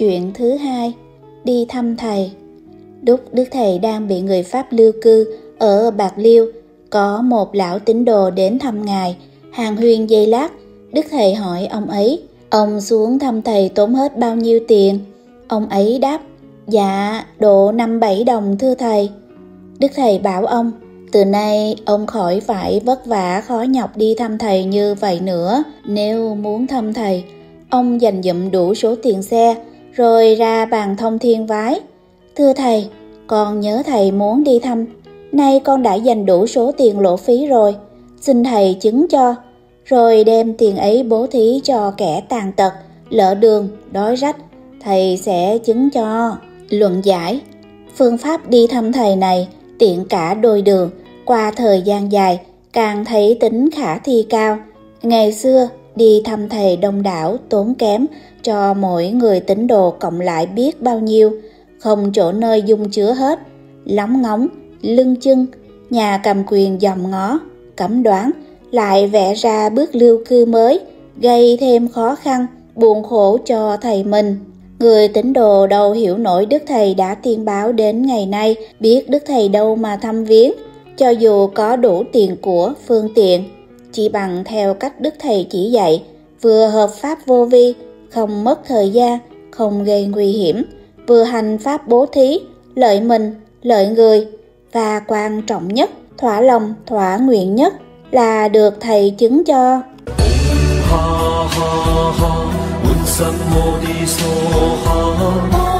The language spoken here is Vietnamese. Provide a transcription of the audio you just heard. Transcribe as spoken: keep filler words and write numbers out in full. Chuyện thứ hai, đi thăm thầy. Lúc Đức Thầy đang bị người Pháp lưu cư ở Bạc Liêu, có một lão tín đồ đến thăm Ngài, hàn huyên giây lát. Đức Thầy hỏi ông ấy, ông xuống thăm thầy tốn hết bao nhiêu tiền? Ông ấy đáp, dạ, độ năm bảy đồng thưa thầy. Đức Thầy bảo ông, từ nay ông khỏi phải vất vả khó nhọc đi thăm thầy như vậy nữa. Nếu muốn thăm thầy, ông dành dụm đủ số tiền xe, rồi ra bàn thông thiên vái. Thưa thầy, con nhớ thầy muốn đi thăm, nay con đã dành đủ số tiền lộ phí rồi, xin thầy chứng cho, rồi đem tiền ấy bố thí cho kẻ tàn tật, lỡ đường, đói rách, thầy sẽ chứng cho. Luận giải, phương pháp đi thăm thầy này tiện cả đôi đường, qua thời gian dài càng thấy tính khả thi cao. Ngày xưa đi thăm thầy đông đảo tốn kém, cho mỗi người tín đồ cộng lại biết bao nhiêu, không chỗ nơi dung chứa hết, lóng ngóng, lưng chưng, nhà cầm quyền dòm ngó, cấm đoán, lại vẽ ra bước lưu cư mới, gây thêm khó khăn, buồn khổ cho thầy mình. Người tín đồ đâu hiểu nổi Đức Thầy đã tiên báo đến ngày nay, biết Đức Thầy đâu mà thăm viếng, cho dù có đủ tiền của phương tiện, chỉ bằng theo cách Đức Thầy chỉ dạy, vừa hợp pháp vô vi, không mất thời gian, không gây nguy hiểm, vừa hành pháp bố thí, lợi mình, lợi người, và quan trọng nhất, thỏa lòng, thỏa nguyện nhất là được thầy chứng cho. Ha ha ha,